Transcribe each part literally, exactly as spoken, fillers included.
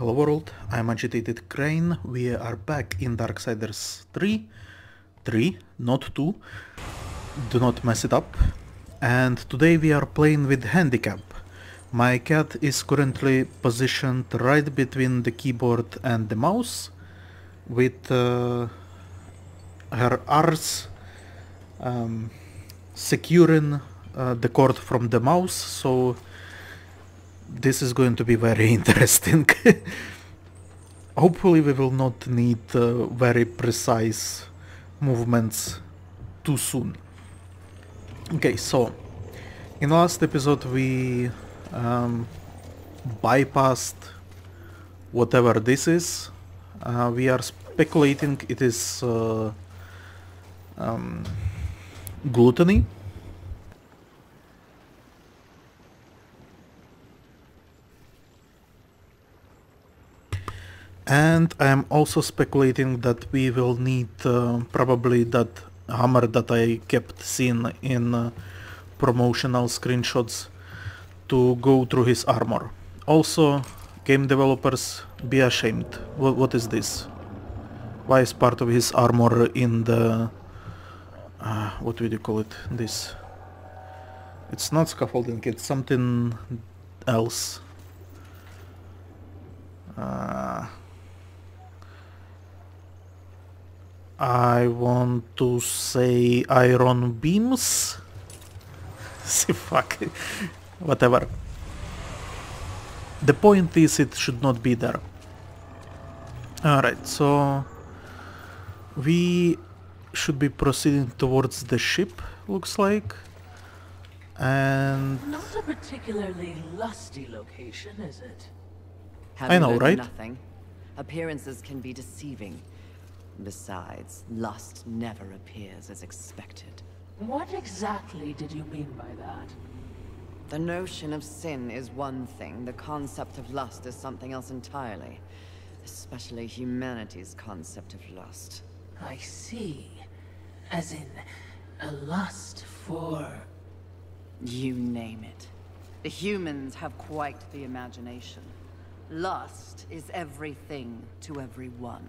Hello world, I'm Agitated Crane, we are back in Darksiders three, three, not two, do not mess it up, and today we are playing with handicap. My cat is currently positioned right between the keyboard and the mouse, with uh, her arms um, securing uh, the cord from the mouse, so this is going to be very interesting. Hopefully we will not need uh, very precise movements too soon. Okay, so in last episode we um, bypassed whatever this is. Uh, we are speculating it is uh, um, gluttony. And I am also speculating that we will need uh, probably that hammer that I kept seeing in uh, promotional screenshots to go through his armor. Also, game developers, be ashamed. W what is this? Why is part of his armor in the... Uh, what would you call it? This. It's not scaffolding, it's something else. Uh... I want to say iron beams. See, fuck, whatever. The point is, it should not be there. All right, so we should be proceeding towards the ship, looks like, and not a particularly lusty location, is it? Have I know, right? Nothing. Appearances can be deceiving. Besides, lust never appears as expected. What exactly did you mean by that? The notion of sin is one thing, the concept of lust is something else entirely. Especially humanity's concept of lust. I see. As in, a lust for... You name it. The humans have quite the imagination. Lust is everything to everyone.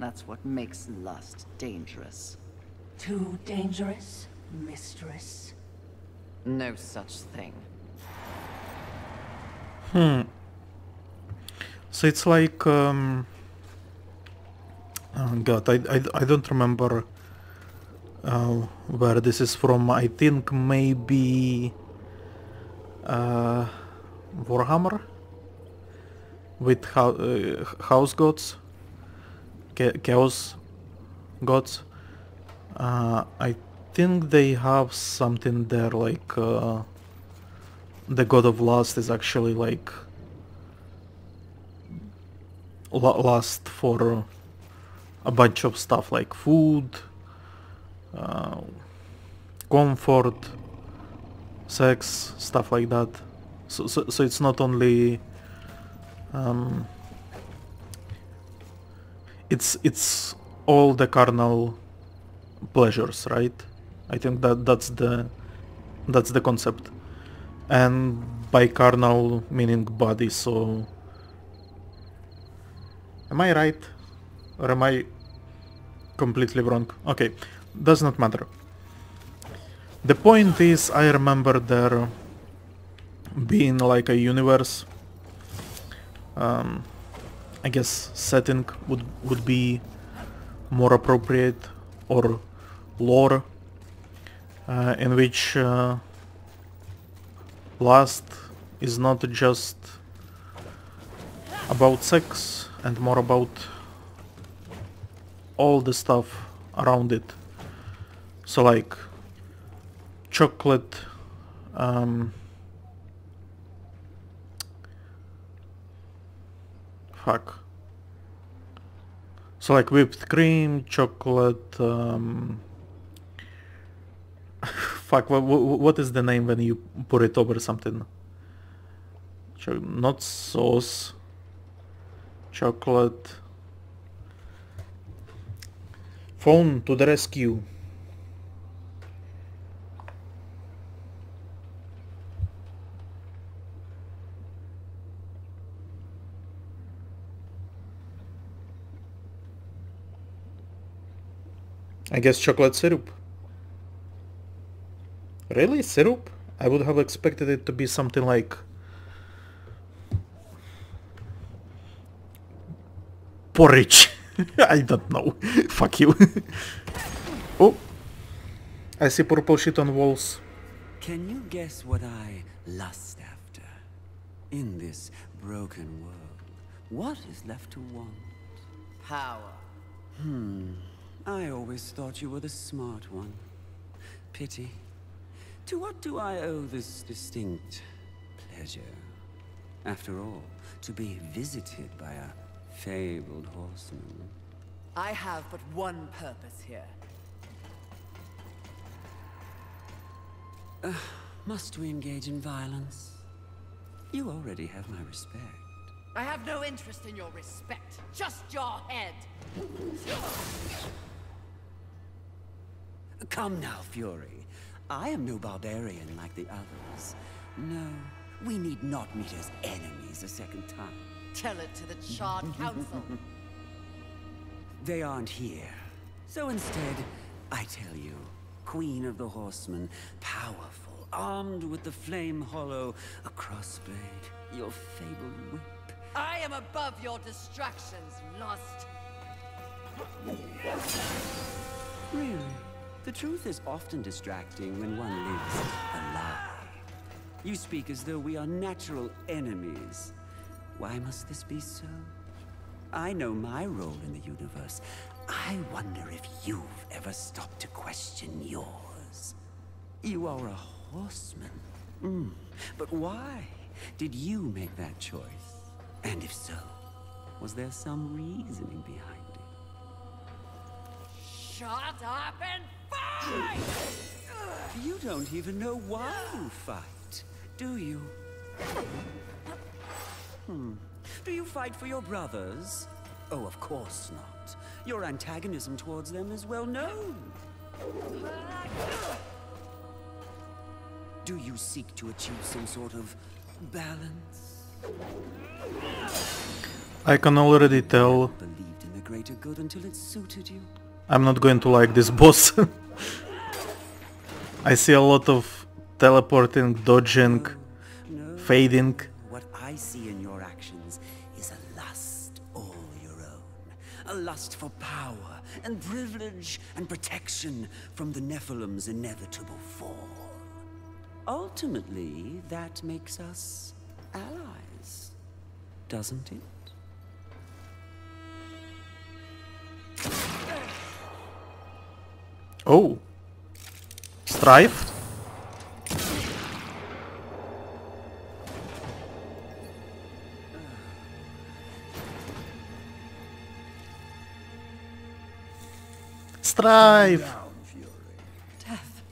That's what makes lust dangerous. Too dangerous, mistress? No such thing. Hmm. So it's like... Um, oh God, I, I, I don't remember uh, where this is from. I think maybe... Uh, Warhammer? With ho uh, house gods? Chaos gods. Uh, I think they have something there, like uh, the god of lust is actually like lust for a bunch of stuff like food, uh, comfort, sex, stuff like that. So, so, so it's not only. Um, It's it's all the carnal pleasures, right? I think that that's the that's the concept, and by carnal meaning body. So, am I right, or am I completely wrong? Okay, does not matter. The point is, I remember there being like a universe. Um, I guess setting would would be more appropriate, or lore, uh, in which uh, lust is not just about sex and more about all the stuff around it. So like chocolate, um, fuck. So like whipped cream, chocolate, um... fuck, what, what is the name when you pour it over something? Cho not sauce. Chocolate. Phone to the rescue. I guess chocolate syrup. Really? Syrup? I would have expected it to be something like porridge. I don't know. Fuck you. Oh, I see purple shit on walls. Can you guess what I lust after? In this broken world, what is left to want? Power. Hmm. I always thought you were the smart one. Pity. To what do I owe this distinct pleasure? After all, to be visited by a fabled horseman. I have but one purpose here. Uh, must we engage in violence? You already have my respect. I have no interest in your respect. Just your head. Come now, Fury. I am no barbarian like the others. No, we need not meet as enemies a second time. Tell it to the Charred Council. They aren't here. So instead, I tell you, Queen of the Horsemen, powerful, armed with the flame hollow, a crossblade, your fabled whip. I am above your distractions, Lust. Really? The truth is often distracting when one lives a lie. You speak as though we are natural enemies. Why must this be so? I know my role in the universe. I wonder if you've ever stopped to question yours. You are a horseman. Mm. But why did you make that choice? And if so, was there some reasoning behind it? Shut up and fight! You don't even know why you fight, do you? Hmm. Do you fight for your brothers? Oh, of course not. Your antagonism towards them is well known. Do you seek to achieve some sort of balance? I can already tell. Believed in the greater good until it suited you. I'm not going to like this boss. I see a lot of teleporting, dodging, no, no. fading. What I see in your actions is a lust all your own. A lust for power and privilege and protection from the Nephilim's inevitable fall. Ultimately, that makes us allies, doesn't it? Oh, strife. Strife. Death.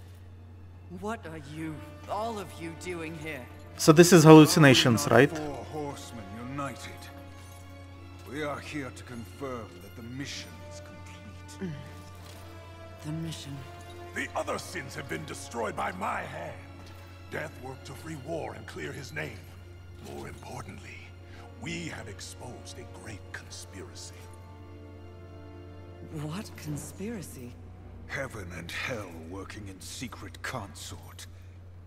What are you, all of you, doing here? So this is hallucinations, right? Four horsemen united. We are here to confirm that the mission is complete. Mm. The mission. The other sins have been destroyed by my hand. Death worked to free war and clear his name. More importantly, we have exposed a great conspiracy. What conspiracy? Heaven and hell working in secret consort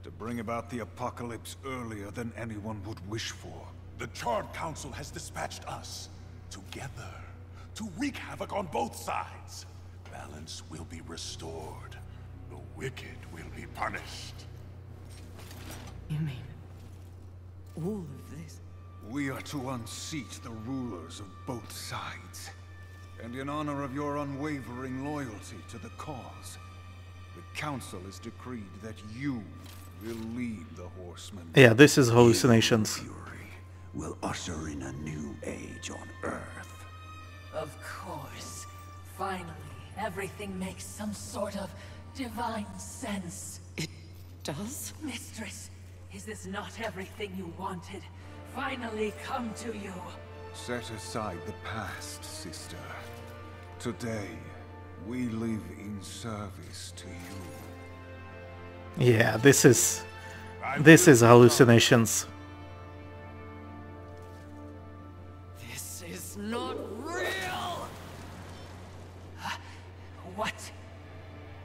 to bring about the apocalypse earlier than anyone would wish for. The Charred Council has dispatched us together to wreak havoc on both sides. Balance will be restored. The wicked will be punished. You mean all of this? We are to unseat the rulers of both sides. And in honor of your unwavering loyalty to the cause, the council has decreed that you will lead the horsemen. Yeah, this is hallucinations. Fury will usher in a new age on Earth. Of course. Finally. Everything makes some sort of divine sense. It does? Mistress, is this not everything you wanted? Finally come to you. Set aside the past, sister. Today, we live in service to you. Yeah, this is... This is hallucinations. This is not real! What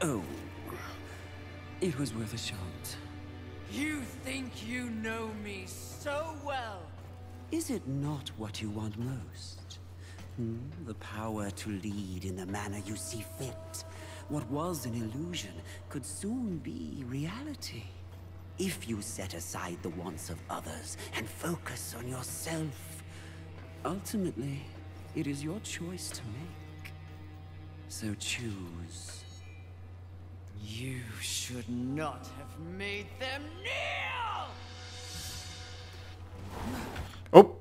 Oh, it was worth a shot. You think you know me so well. Is it not what you want most? Hmm? The power to lead in the manner you see fit. What was an illusion could soon be reality. If you set aside the wants of others and focus on yourself, ultimately, it is your choice to make. So choose. You should not have made them kneel! Oh,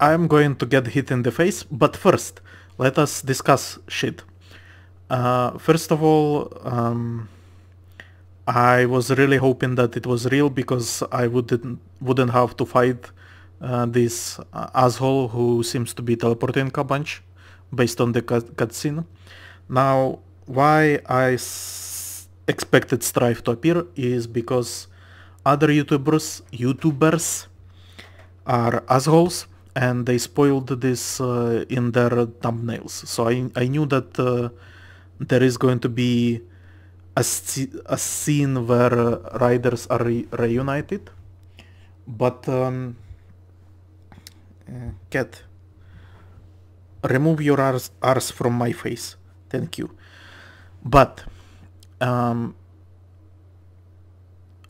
I'm going to get hit in the face, but first, let us discuss shit. Uh, first of all, um, I was really hoping that it was real because I wouldn't, wouldn't have to fight uh, this asshole who seems to be teleporting a bunch based on the cutscene. Now, why I s expected Strife to appear is because other YouTubers YouTubers are assholes and they spoiled this uh, in their thumbnails. So I, I knew that uh, there is going to be a, a scene where uh, riders are re reunited. But um, uh, cat, remove your arse, arse from my face. Thank you. But Um,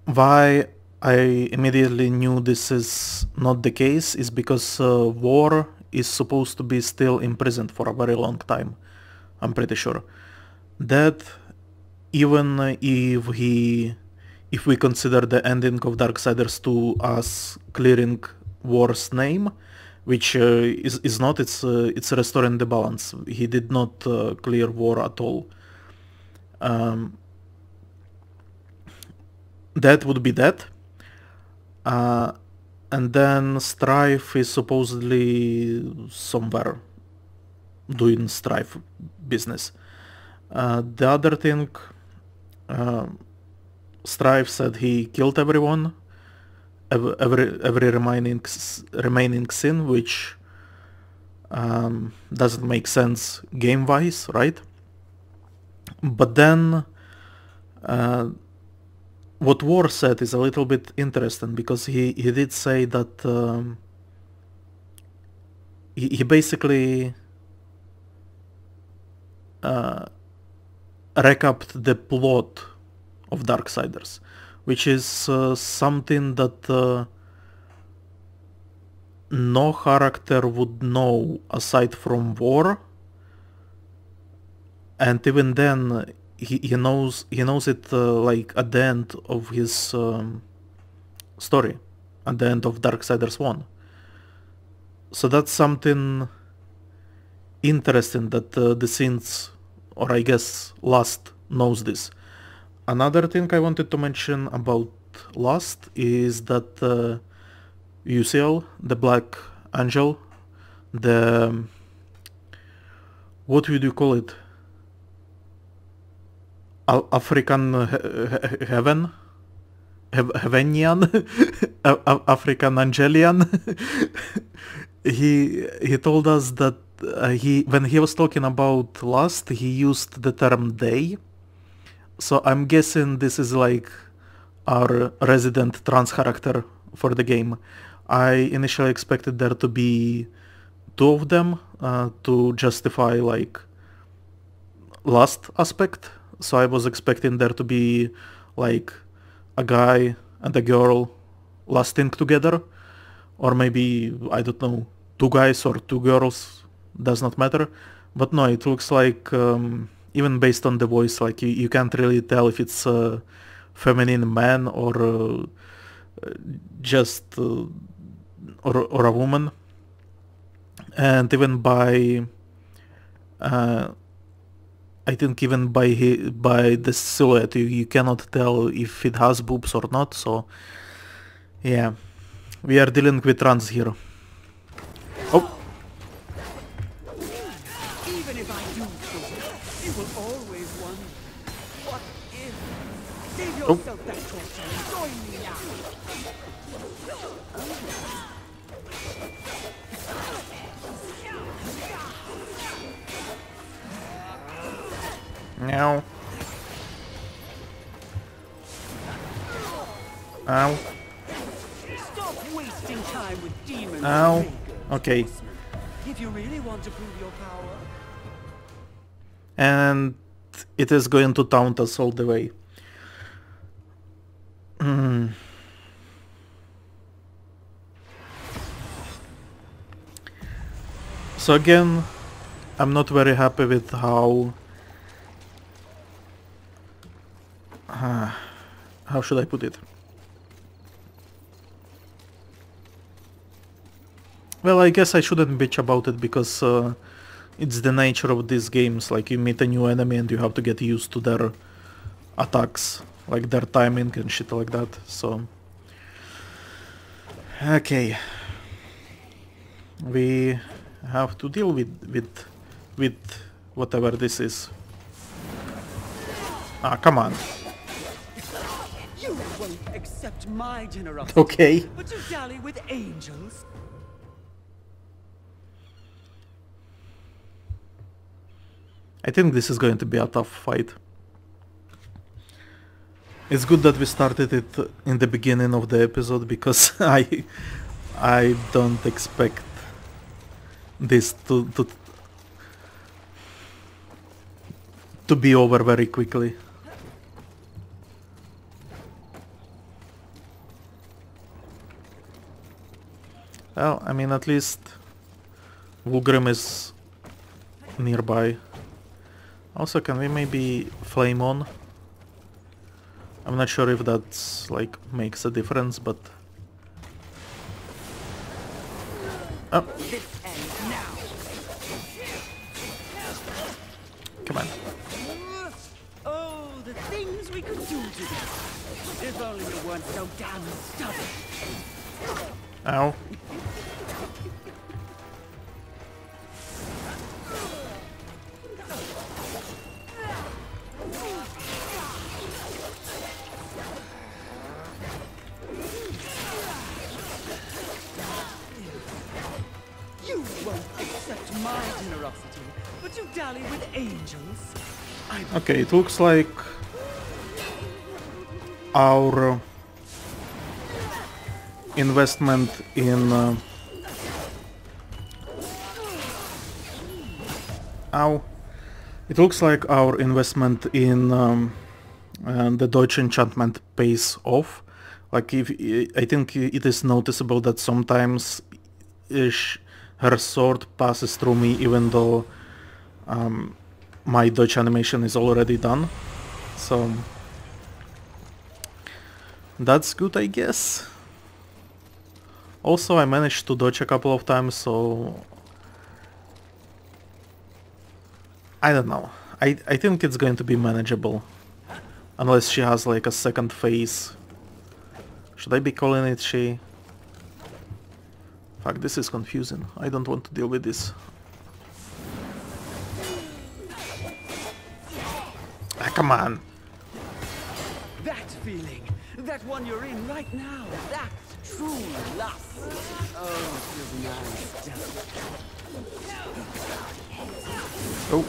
why I immediately knew this is not the case is because uh, War is supposed to be still imprisoned for a very long time, I'm pretty sure. That even if he, if we consider the ending of Darksiders two as clearing War's name, which uh, is, is not, it's, uh, it's restoring the balance. He did not uh, clear War at all. Um, that would be that, uh, and then Strife is supposedly somewhere doing Strife business. Uh, the other thing, uh, Strife said he killed everyone, every every, every remaining remaining sin, which um, doesn't make sense game-wise, right? But then uh, what War said is a little bit interesting because he, he did say that um, he, he basically uh, recapped the plot of Darksiders, which is uh, something that uh, no character would know aside from War. And even then, he, he knows he knows it uh, like at the end of his um, story, at the end of Darksiders one. So that's something interesting that uh, the Synths, or I guess Lust, knows this. Another thing I wanted to mention about Lust is that uh, Usiel, the Black Angel, the... what would you call it? African heaven, Heavenian, African Angelian. he he told us that uh, he when he was talking about lust, he used the term they. So I'm guessing this is like our resident trans character for the game. I initially expected there to be two of them uh, to justify like lust aspect. So I was expecting there to be like a guy and a girl lusting together, or maybe, I don't know, two guys or two girls, does not matter. But no, it looks like, um, even based on the voice, like you, you can't really tell if it's a feminine man or uh, just uh, or, or a woman. And even by... Uh, I think even by he, by the silhouette, you, you cannot tell if it has boobs or not, so... Yeah, we are dealing with trans here. Oh! Even if I do you will always wonder, what if? Save yourself that torture, join me now! Now, Ow. Stop wasting time with demons. Ow. Okay. If you really want to prove your power. And it is going to taunt us all the way. Mm. So again, I'm not very happy with how... Uh, how should I put it? Well, I guess I shouldn't bitch about it, because uh, it's the nature of these games. Like, you meet a new enemy and you have to get used to their attacks, like their timing and shit like that, so... Okay. We have to deal with, with, with whatever this is. Ah, come on. You won't accept my generosity. Okay. But you dally with angels. I think this is going to be a tough fight. It's good that we started it in the beginning of the episode, because I I don't expect this to to, to be over very quickly. Well, I mean, at least Vulgrim is nearby. Also, can we maybe flame on? I'm not sure if that's like makes a difference, but oh. Come on. Oh, the things we could do to them. If only we weren't so damn stubborn. Ow. Okay, it looks like our investment in uh, ow, it looks like our investment in um, uh, the Deutsch enchantment pays off. Like, if I think it is noticeable that sometimes ish, her sword passes through me, even though um, my Dodge animation is already done, so that's good, I guess. Also, I managed to dodge a couple of times, so I don't know. I, I think it's going to be manageable, unless she has like a second phase. Should I be calling it she? Fuck, this is confusing. I don't want to deal with this. Come on. That feeling, that one you're in right now, that's true lust. Oh, it feels nice, doesn't it? Oh.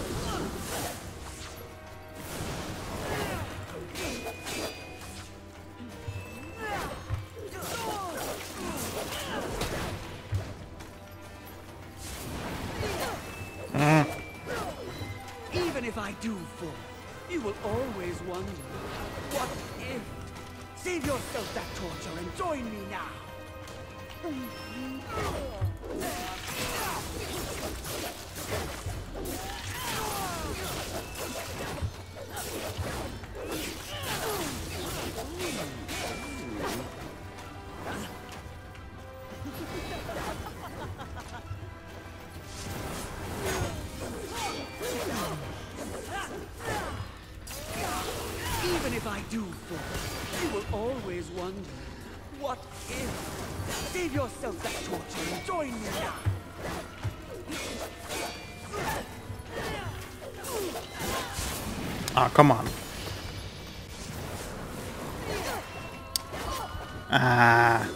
Mm. Even if I do fall, you will always wonder, what if? Save yourself that torture and join me now. Even if I do fall, you will always wonder, what if? Save yourself that torture and join me now! Ah, come on. Ah.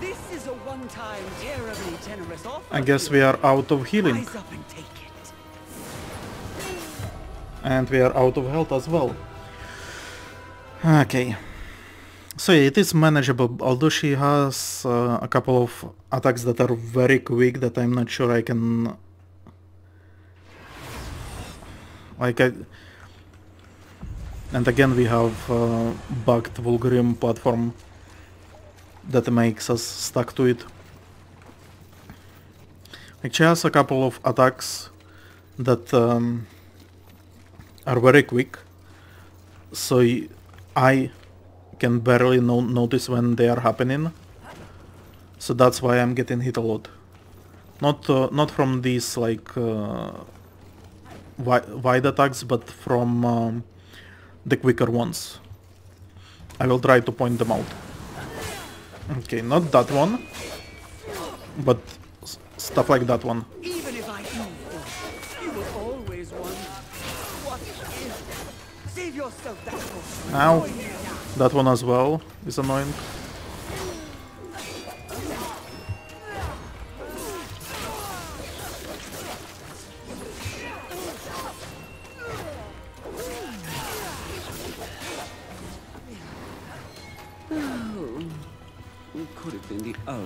This is a one-time terribly generous offer. I guess we are out of healing. And we are out of health as well. Okay. So yeah, it is manageable, although she has uh, a couple of attacks that are very quick that I'm not sure I can... Like I... And again we have uh, bugged Vulgrim platform that makes us stuck to it. Like she has a couple of attacks that um, are very quick, so I... can barely no notice when they are happening, so that's why I'm getting hit a lot. Not uh, not from these like uh, wi wide attacks, but from um, the quicker ones. I will try to point them out. Okay, not that one, but s stuff like that one. Even if I do, you will always wonder what is. Save yourself that one. Now. That one as well is annoying.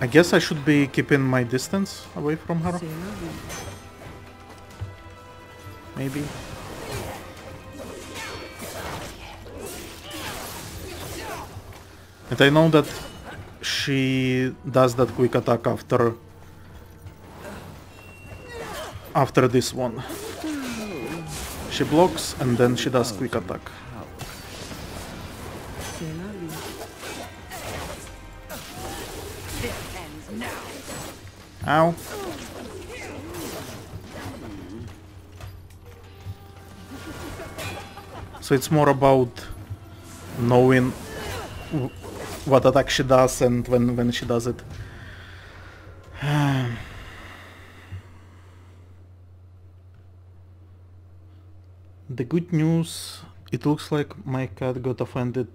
I guess I should be keeping my distance away from her. Maybe. And I know that she does that quick attack after after this one. She blocks and then she does quick attack. Ow. So it's more about knowing what attack she does and when, when she does it. The good news, it looks like my cat got offended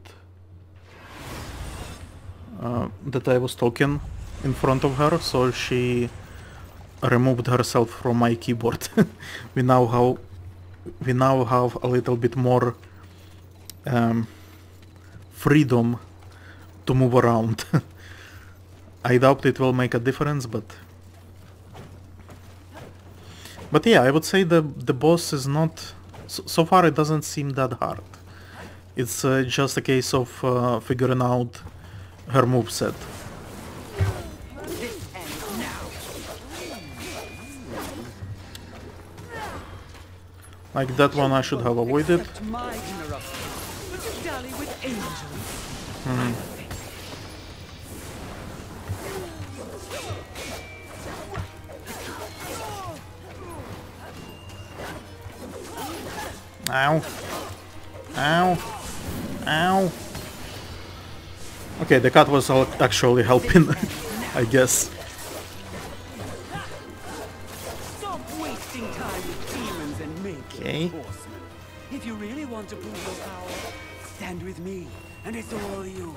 uh, that I was talking in front of her, so she removed herself from my keyboard. we now have we now have a little bit more um, freedom to move around. I doubt it will make a difference, but but yeah, I would say the the boss is not so, so far. It doesn't seem that hard. It's uh, just a case of uh, figuring out her moveset. Like that one, I should have avoided. Hmm. Ow. Ow. Ow. Okay, the cat was actually helping, I guess. Stop wasting time with demons and making horsemen. If you really want to prove your power, stand with me, and it's all you.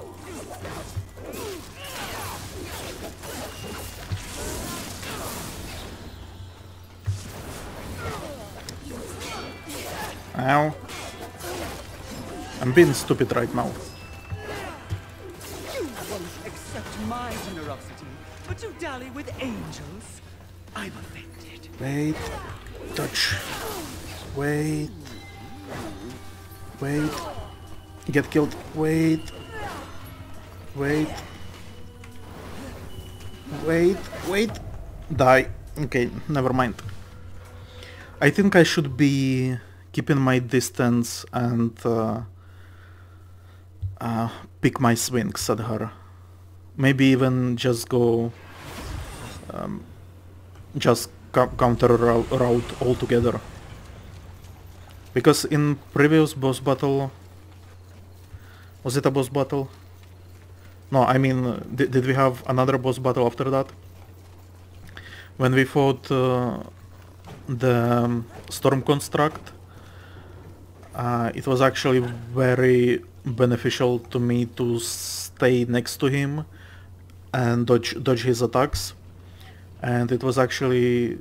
Ow. I'm being stupid right now. You won't accept my generosity, but you dally with angels. I'm offended. Wait. Touch. Wait. Wait. Get killed. Wait. Wait. Wait. Wait. Die. Okay, never mind. I think I should be keeping my distance and uh, uh, pick my swings at her. Maybe even just go, um, just counter route altogether. Because in previous boss battle, was it a boss battle? No, I mean, did, did we have another boss battle after that? When we fought uh, the Storm Construct. Uh, it was actually very beneficial to me to stay next to him and dodge, dodge his attacks, and it was actually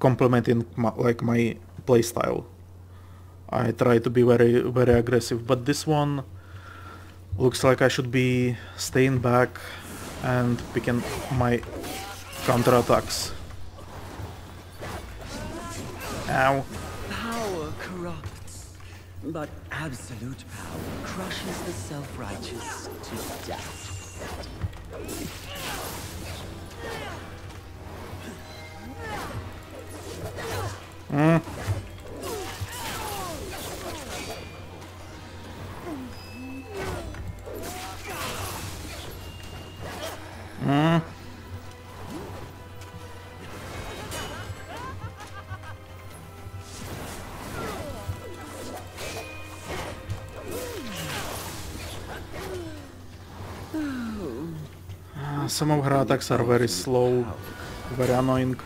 complementing my, like my playstyle. I try to be very very aggressive, but this one Looks like I should be staying back and picking my counterattacks. Ow. Power corrupts, but absolute power crushes the self-righteous to death. Mm. Mm. Uh, some of her attacks are very slow, very annoying.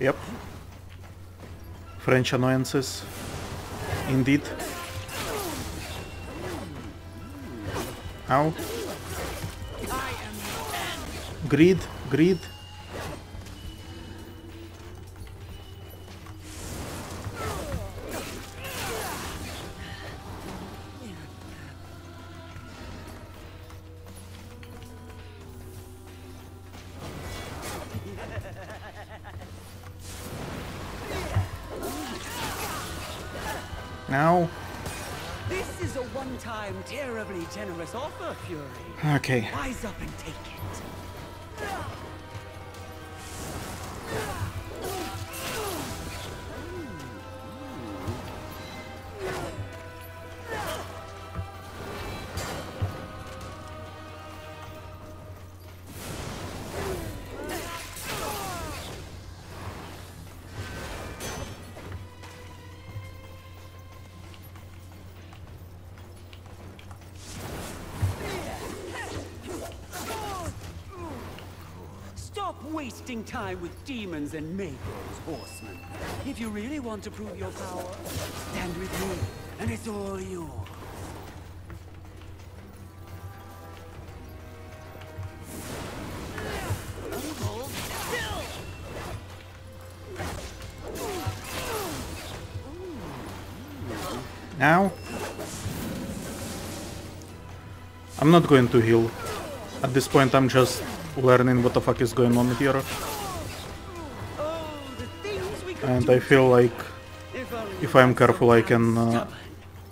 Yep. French annoyances. Indeed. Ow. Greed, greed. Now. This is a one-time, terribly generous offer, Fury. Okay. Rise up and take it. Wasting time with demons and Mago's horsemen. If you really want to prove your power, stand with me, and it's all yours. Now, I'm not going to heal. At this point, I'm just learning what the fuck is going on here, and I feel like if I'm careful I can uh,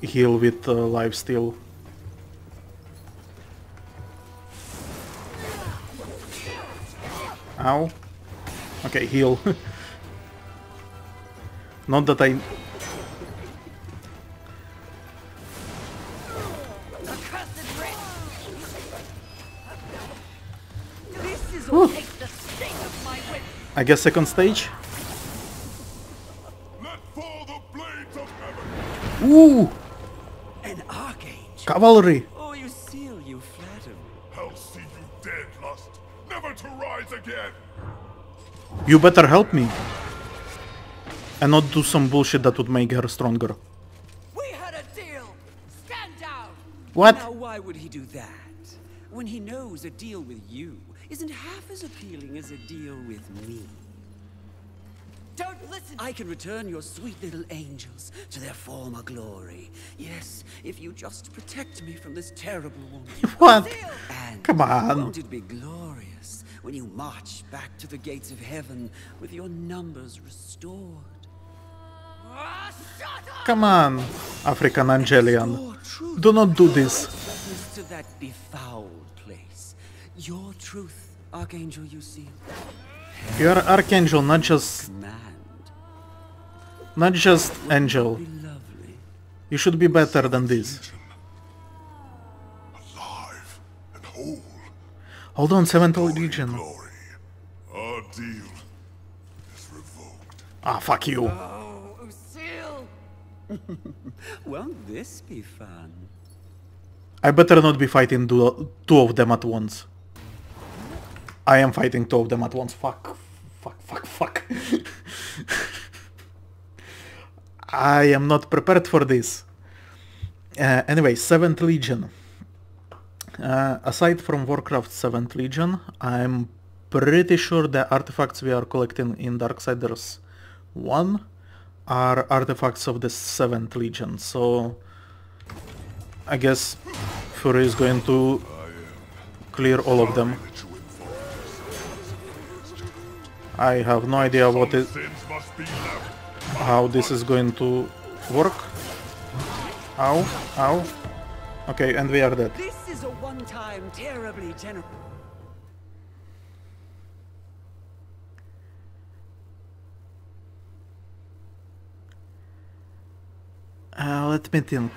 heal with uh, lifesteal. Ow. Okay, heal. Not that I... I guess second stage. Let fall the blades of heaven. Ooh! An archangel. Cavalry. Oh, Usiel, you flatter me. I'll see you dead, Lust, never to rise again. You better help me, and not do some bullshit that would make her stronger. We had a deal. Stand down. What? Now, why would he do that when he knows a deal with you isn't half as appealing as a deal with me? Don't listen! I can return your sweet little angels to their former glory. Yes, if you just protect me from this terrible woman. What? And come on. Won't it be glorious when you march back to the gates of heaven with your numbers restored? Come on, African Angelian. Do not do this. To that befouled place. Your truth, Archangel Usiel. You are Archangel, not just... Not just Angel. You should be better than this. Alive and whole. Hold on, seventh Legion. Our deal is revoked. Ah, fuck you. Oh, Usiel. Won't this be fun? I better not be fighting two of them at once. I am fighting two of them at once. Fuck, fuck, fuck, fuck. I am not prepared for this. Uh, anyway, seventh Legion. Uh, aside from Warcraft seventh Legion, I'm pretty sure the artifacts we are collecting in Darksiders one are artifacts of the seventh Legion. So I guess Fury is going to clear all of them. I have no idea what it, how this is going to work. Ow, ow. Okay, and we are dead. This is a one-time terribly general. Uh, let me think.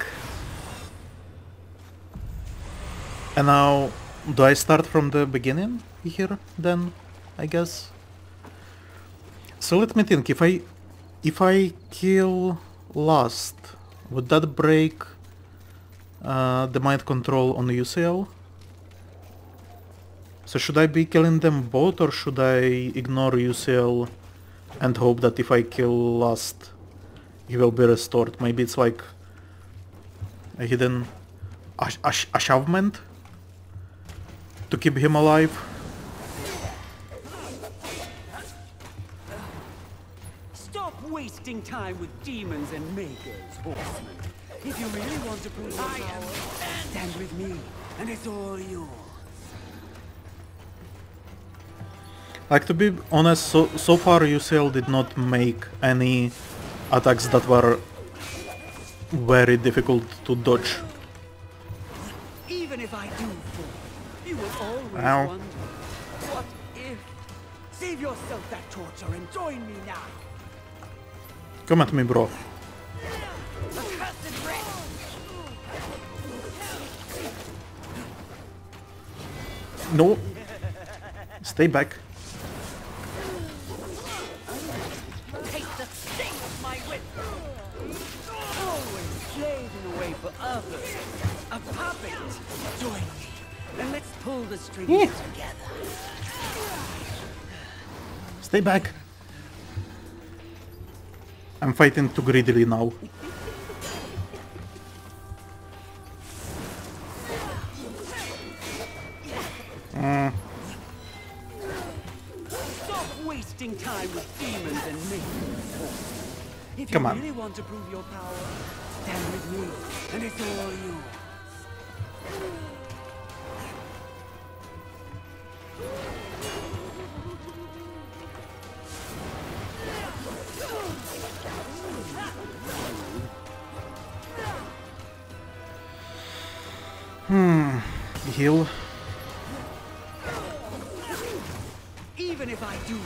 And now, do I start from the beginning here? Then, I guess. So let me think. If I, if I kill Lust, would that break uh, the mind control on Usiel? So should I be killing them both, or should I ignore Usiel and hope that if I kill Lust, he will be restored? Maybe it's like a hidden achievement to keep him alive. Stop wasting time with demons and makers, horsemen. If you really want to prove I am, stand with me, and it's all yours. Like, to be honest, so so far Usiel did not make any attacks that were very difficult to dodge. Even if I do fall, you will always Ow. wonder, what if? Save yourself that torture and join me now. Come at me, bro. No. Stay back. For others, a puppet, join me, and let's pull the strings yeah. together. Stay back. I'm fighting too greedily now. Mm. Stop wasting time with demons and me. If Come you on. really want to prove your power, stand with me, and it's all you. Hmm, heal. Even if I do,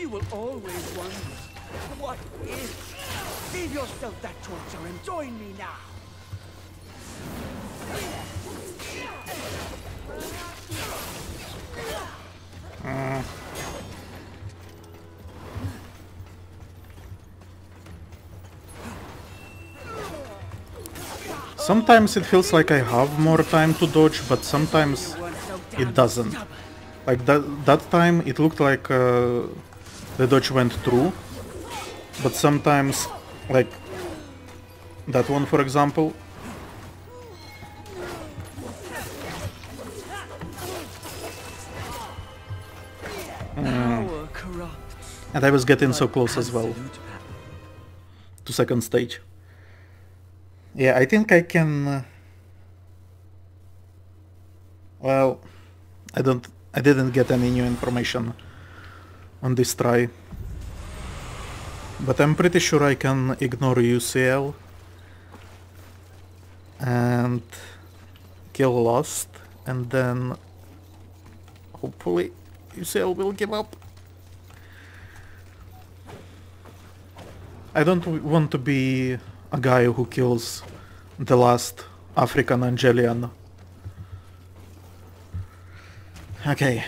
you will always wonder, what if? Save yourself that torture and join me now. Mm. Sometimes it feels like I have more time to dodge, but sometimes it doesn't. Like that that time, it looked like uh, the dodge went through, but sometimes. Like that one, for example. Mm. And I was getting so close as well to second stage. Yeah, I think I can. Uh, well, I don't. I didn't get any new information on this try. But I'm pretty sure I can ignore Usiel and kill Lust, and then hopefully Usiel will give up. I don't want to be a guy who kills the last African Angelian. Okay.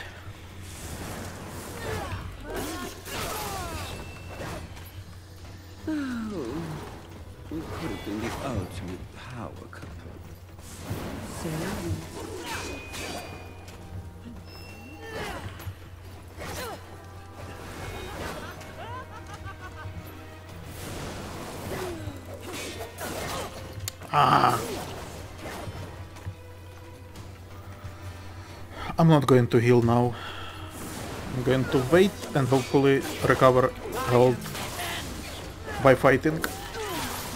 Ah. I'm not going to heal now. I'm going to wait and hopefully recover health by fighting.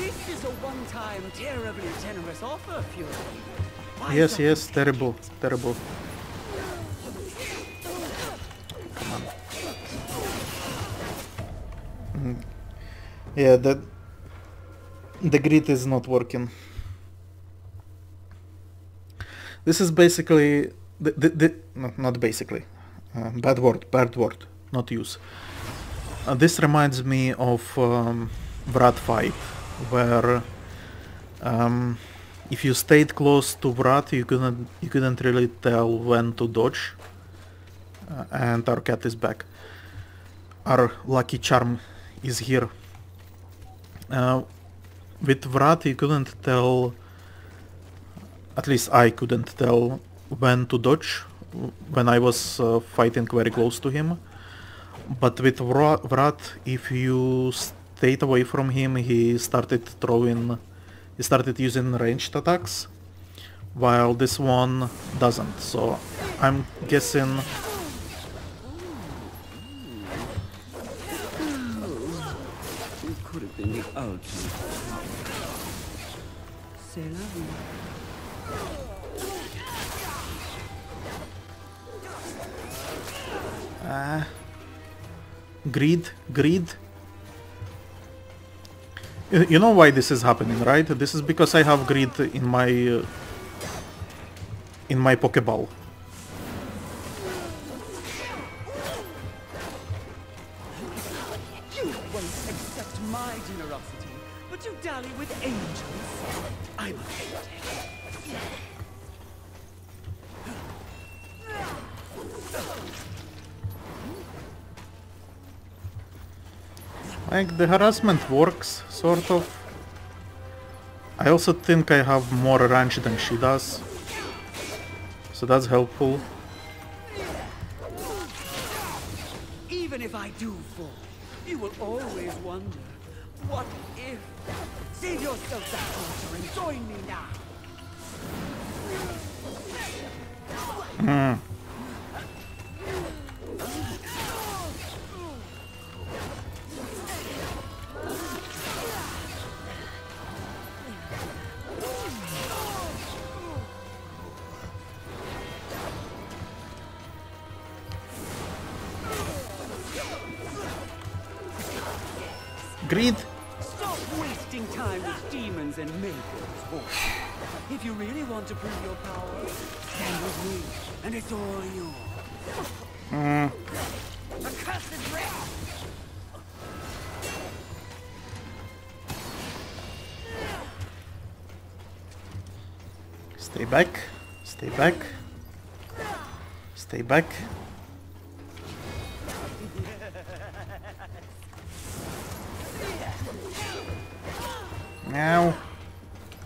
This is a one-time terribly generous this offer, Fury? Yes, yes, terrible, terrible. Come on. Mm. Yeah, that the grid is not working. This is basically the the, the no, not basically uh, bad word, bad word, not use. Uh, this reminds me of um, Vrat fight, where um, if you stayed close to Vrat, you couldn't you couldn't really tell when to dodge. Uh, and our cat is back. Our lucky charm is here. Uh, with Vrat, you couldn't tell. At least I couldn't tell when to dodge when I was uh, fighting very close to him. But with Vrat, if you stayed away from him, he started throwing, he started using ranged attacks, while this one doesn't. So I'm guessing... Ah... Greed, greed. You, you know why this is happening, right? This is because I have greed in my uh, in my Pokeball. You won't accept my generosity, but you dally with angels. I'm a angel. Like, the harassment works, sort of. I also think I have more range than she does, so that's helpful. Even if I do fall, you will always wonder, what if? Save yourself that water and join me now. Hmm. Greed. Stop wasting time with demons and maples, boy. If you really want to prove your power, stand with me, and it's all yours. Mm. Accursed wrath. Stay back. Stay back. Stay back. Now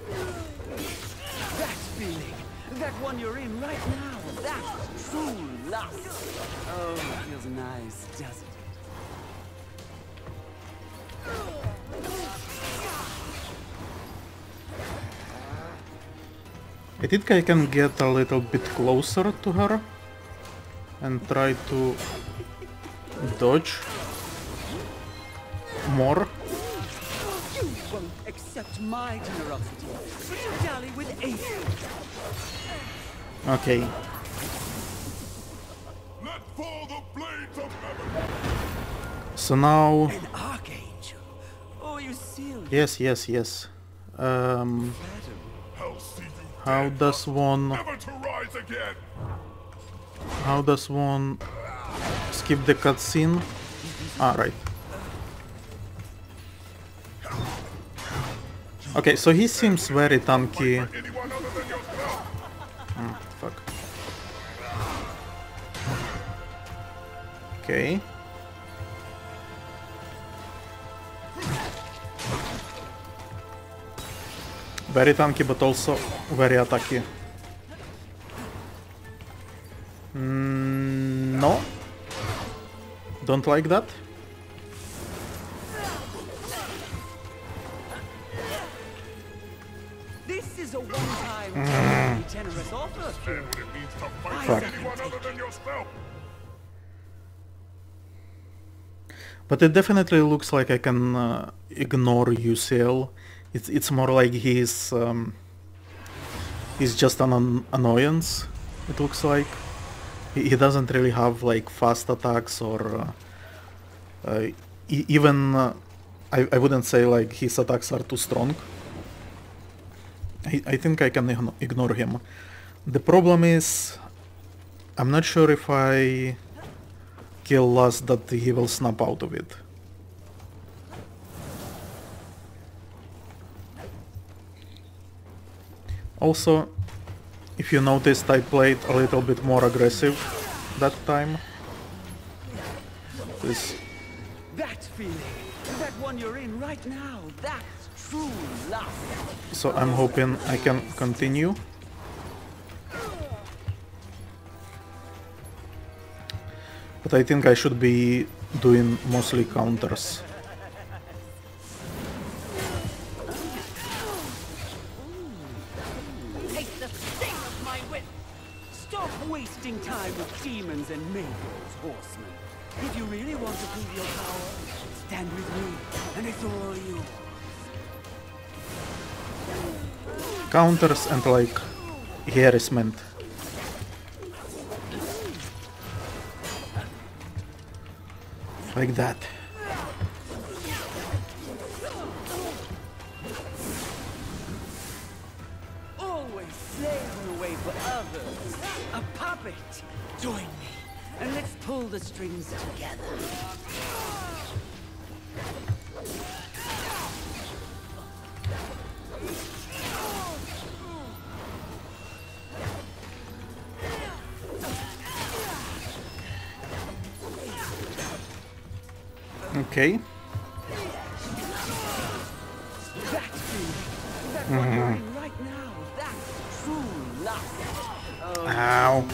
that feeling, that one you're in right now, that's true lust. Oh, it feels nice, doesn't it? I think I can get a little bit closer to her and try to dodge more. Accept my generosity, but you dally with eight. Okay. Let fall the blades of heaven. So now. An archangel. Oh, you seal. Yes, yes, yes. Um. How does one? Never to rise again. How does one skip the cutscene? Ah, right. Okay, so he seems very tanky. Mm, fuck. Okay. Very tanky, but also very attacky. Mm, no. Don't like that. Fuck. But it definitely looks like I can uh, ignore Usiel. It's it's more like he's um, is just an an annoyance, it looks like. He, he doesn't really have like fast attacks or uh, uh, e even uh, I, I wouldn't say like his attacks are too strong. I, I think I can ignore him. The problem is I'm not sure if I kill Lust that he will snap out of it. Also, if you noticed, I played a little bit more aggressive that time. This. That feeling, that one you're in right now, that's true love. So I'm hoping I can continue. But I think I should be doing mostly counters. Demons and mangos, horsemen. If you really want to prove your power, stand with me, and it's all yours. Counters and like harassment. Like that. Always slaving away for others. A puppet. Join me, and let's pull the strings together. Okay. Mm-hmm. Ow.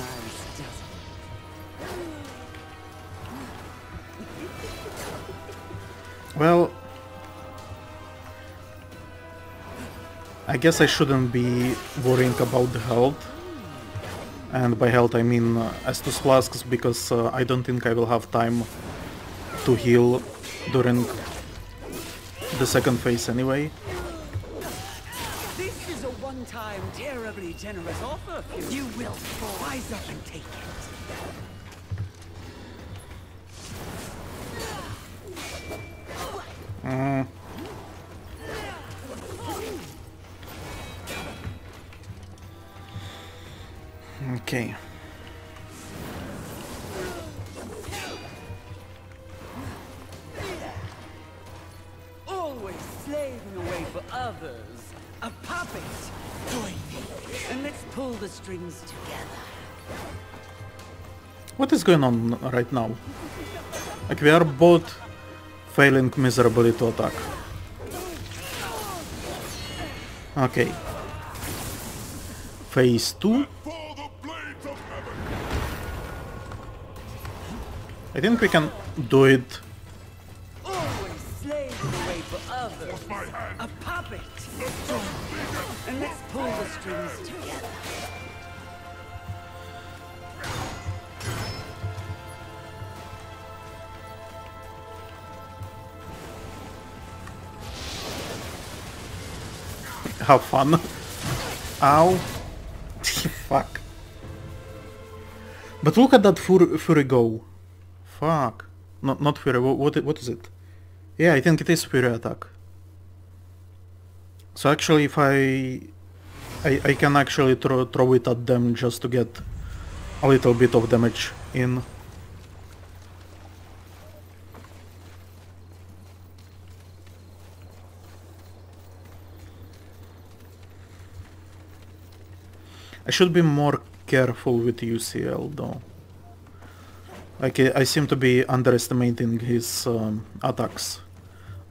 Well, I guess I shouldn't be worrying about the health, and by health I mean uh, as to flasks, because uh, I don't think I will have time to heal during the second phase anyway. This is a one-time terribly generous offer. You will rise up and take it. Mm. Okay. Always slaving away for others. A puppet. Join me, and let's pull the strings together. What is going on right now? Like, we are both failing miserably to attack. Okay. Phase two. I think we can do it. Always slaving away for others. A puppet. And let's pull the strings together. Have fun. Ow. Fuck. But look at that fur furry go. Fuck. No, not furry. What, what is it? Yeah, I think it is furry attack. So actually if I... I, I can actually throw, throw it at them just to get a little bit of damage in. I should be more careful with Usiel though. Like, I seem to be underestimating his um, attacks.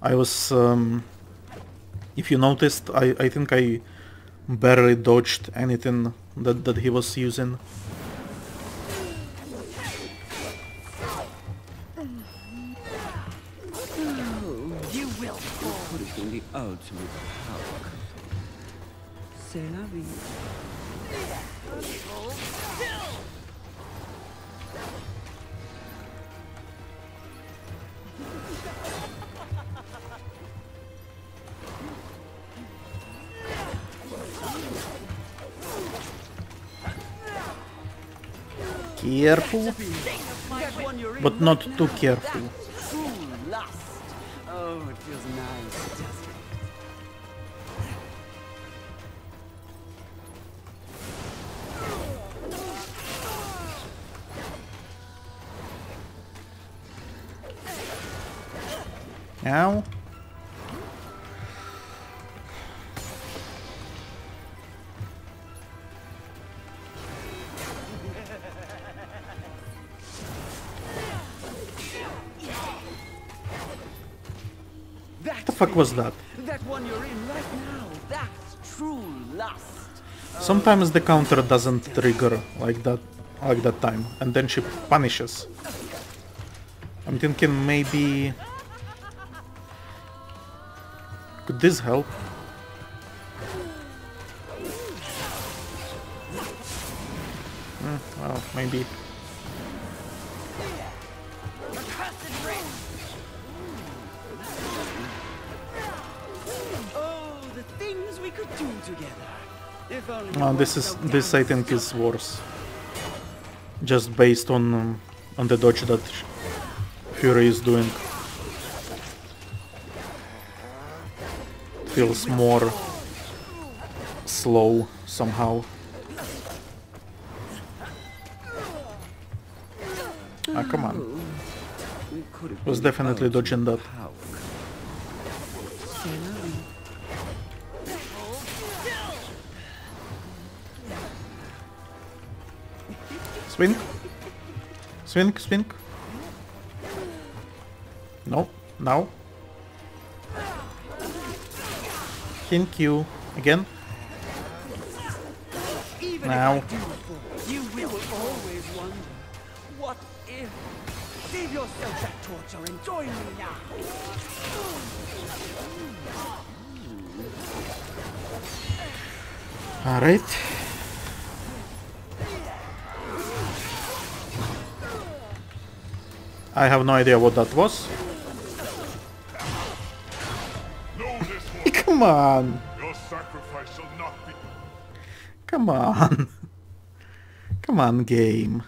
I was... Um, if you noticed, I, I think I barely dodged anything that, that he was using. Oh, you will put it in the ultimate power. C'est la vie. Careful, but not too careful. Now. What the fuck was that? That one you're in right now, that's true lust. Sometimes the counter doesn't trigger like that, like that time, and then she punishes. I'm thinking maybe... could this help? Mm, well, maybe. Oh, this is this I think is worse, just based on um, on the dodge that Fury is doing. Feels more slow somehow. Ah, come on! Was definitely dodging that. Swing, swing, swing. No, now. Thank you again. Even now. If I do fall, you will always wonder, what if? Save yourself that torture and join me now. All right. I have no idea what that was. Come on! Your sacrifice shall not be... Come on! Come on, game!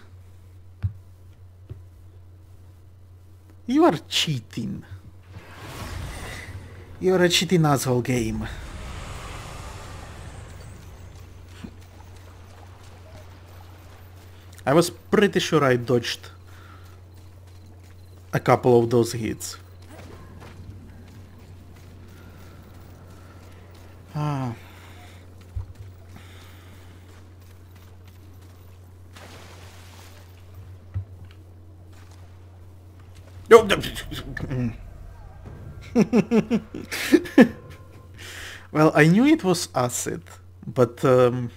You are cheating! You are a cheating asshole, game! I was pretty sure I dodged a couple of those hits. Ah. Well, I knew it was acid, but um,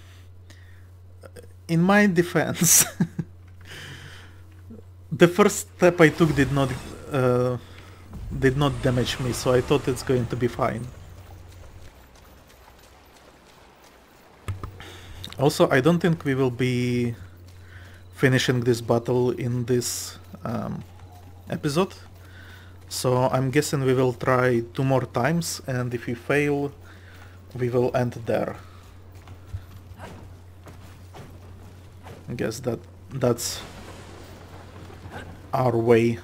in my defense, the first step I took did not uh, did not damage me, so I thought it's going to be fine. Also, I don't think we will be finishing this battle in this um, episode, so I'm guessing we will try two more times, and if we fail, we will end there. I guess that that's our way.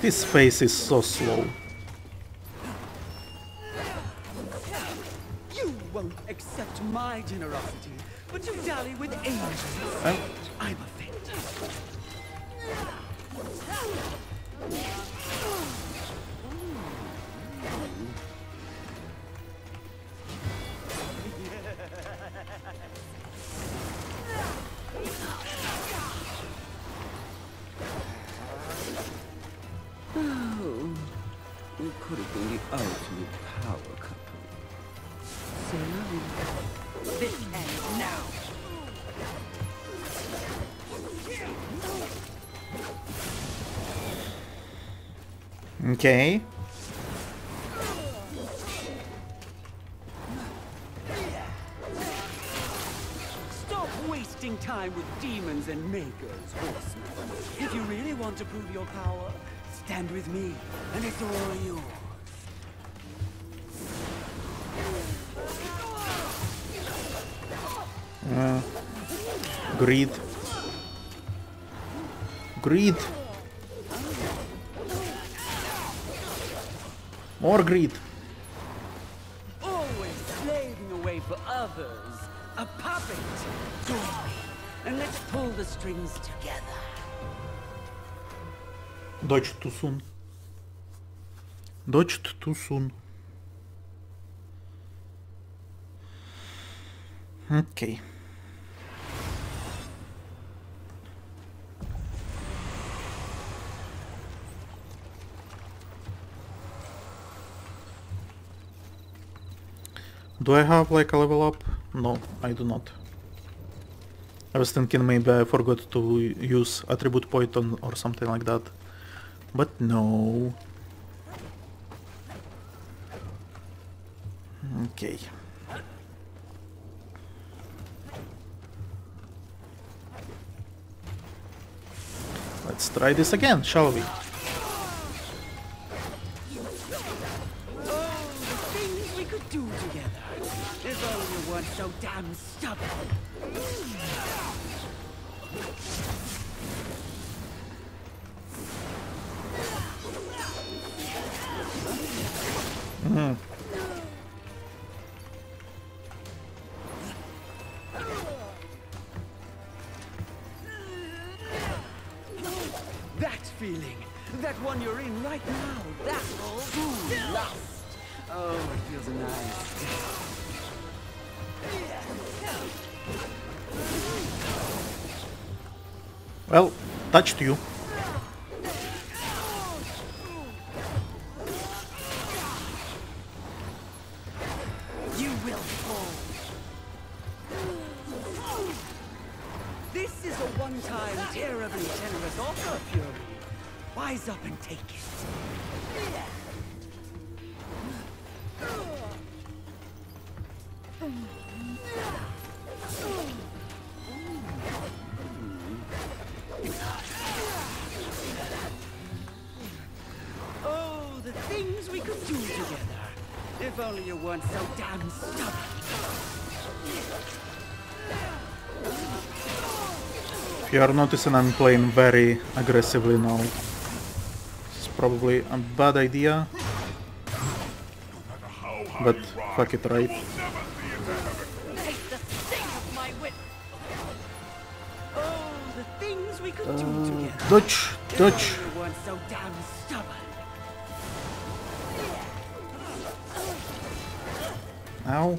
This phase is so slow. You won't accept my generosity, but you dally with angels. Huh? I'm offended. Oh, it could have been the ultimate power couple. So now, this ends now. Okay. Stop wasting time with demons and makers, horsemen. If you really want to prove your power, stand with me, and it's all yours. Uh, greed. Greed. More greed. Always slaving away for others. A puppet. And let's pull the strings together. Dodged too soon. Dodged too soon. Okay. Do I have like a level up? No, I do not. I was thinking maybe I forgot to use attribute point on or something like that. But no. Okay. Let's try this again, shall we? So damn stubborn. Mm. That feeling, that one you're in right now, that's all ooh, lust. Oh, it feels nice. Well, touched you. You will fall. This is a one-time terribly generous offer, Fury. Wise up and take it. Oh, the things we could do together. If only you weren't so damn stubborn. If you are noticing, I'm playing very aggressively now. It's probably a bad idea. But fuck it, right? Uh, dodge, dodge. Ow.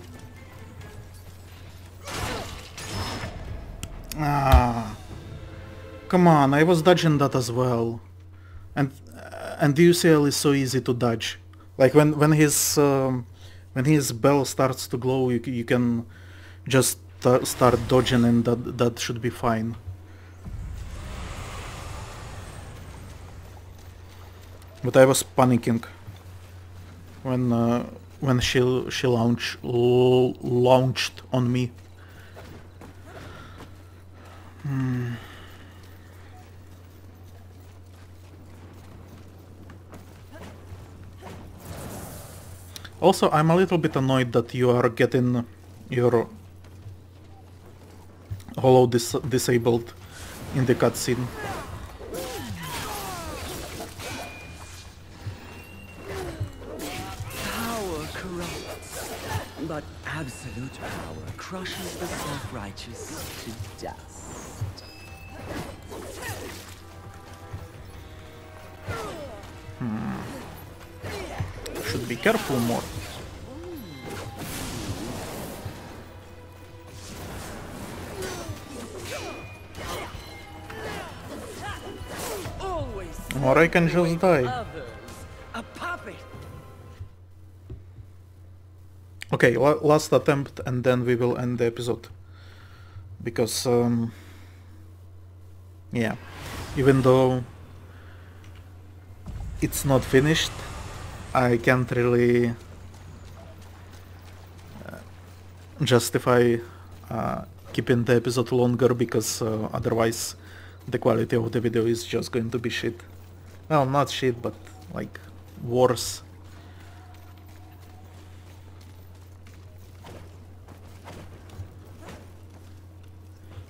Ah. Come on, I was dodging that as well. And and the U C L is so easy to dodge. Like when when his um, when his bell starts to glow, you you can just uh, start dodging, and that that should be fine. But I was panicking when uh, when she she launched launched on me. Hmm. Also, I'm a little bit annoyed that you are getting your holo dis disabled in the cutscene. But absolute power crushes the self-righteous to dust. Hmm. Should be careful more. Or I can just die. Okay, last attempt, and then we will end the episode, because um, yeah, even though it's not finished, I can't really justify uh, keeping the episode longer, because uh, otherwise the quality of the video is just going to be shit. Well, not shit, but like worse.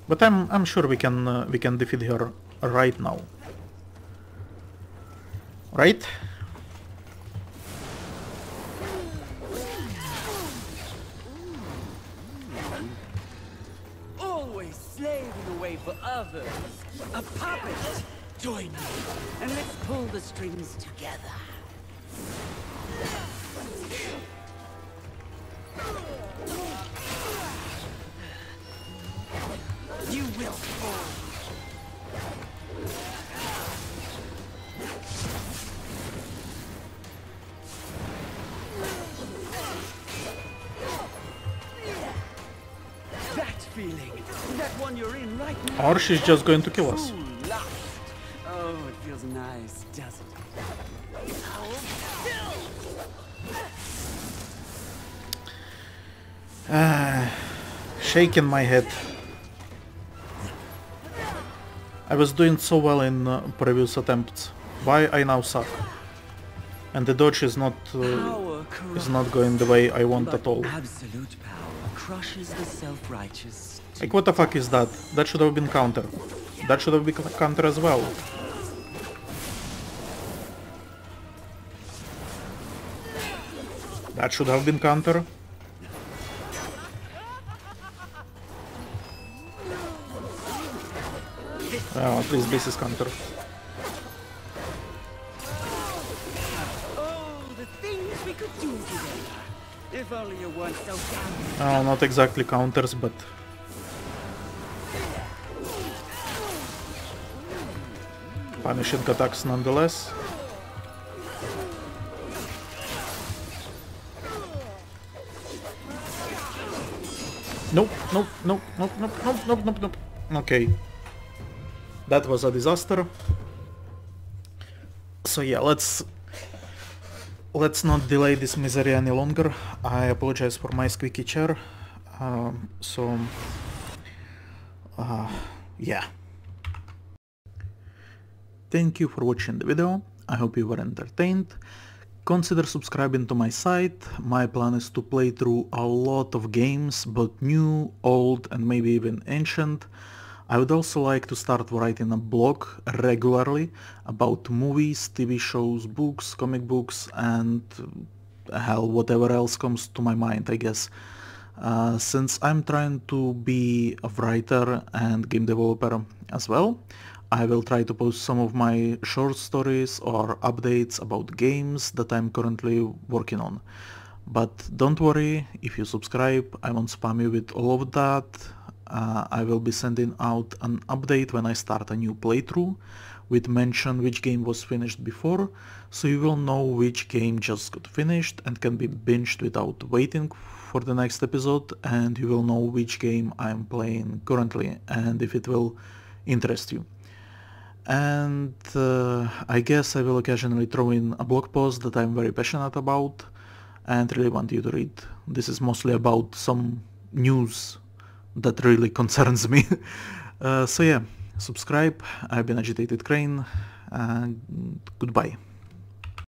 But I'm I'm sure we can uh, we can defeat her right now. Right? Always slaving away for others. A puppet. Join me, and let's pull the strings together. You will fall. That feeling, that one you're in right now. Or she's just going to kill us. Oh, it feels nice, doesn't it? Ah, shaking my head. I was doing so well in uh, previous attempts. Why I now suck? And the dodge is not uh, is not going the way I want at all. Absolute power crushes the self-righteous. Like, what the fuck is that? That should have been counter. That should have been counter as well. That should have been counter. Oh, at least this is counter. Oh, not exactly counters, but... punishing attacks nonetheless. Nope, nope, nope, nope, nope, nope, nope, nope, nope. Okay. That was a disaster. So yeah, let's let's not delay this misery any longer. I apologize for my squeaky chair. Um, so uh, yeah. Thank you for watching the video. I hope you were entertained. Consider subscribing to my site. My plan is to play through a lot of games, both new, old, and maybe even ancient. I would also like to start writing a blog regularly about movies, T V shows, books, comic books, and hell, whatever else comes to my mind, I guess. Uh, since I'm trying to be a writer and game developer as well, I will try to post some of my short stories or updates about games that I'm currently working on. But don't worry, if you subscribe, I won't spam you with all of that. Uh, I will be sending out an update when I start a new playthrough with mention which game was finished before, so you will know which game just got finished and can be binged without waiting for the next episode, and you will know which game I'm playing currently and if it will interest you. And uh, I guess I will occasionally throw in a blog post that I'm very passionate about and really want you to read. This is mostly about some news that really concerns me. uh, so yeah, subscribe. I've been Agitated Crane, and goodbye.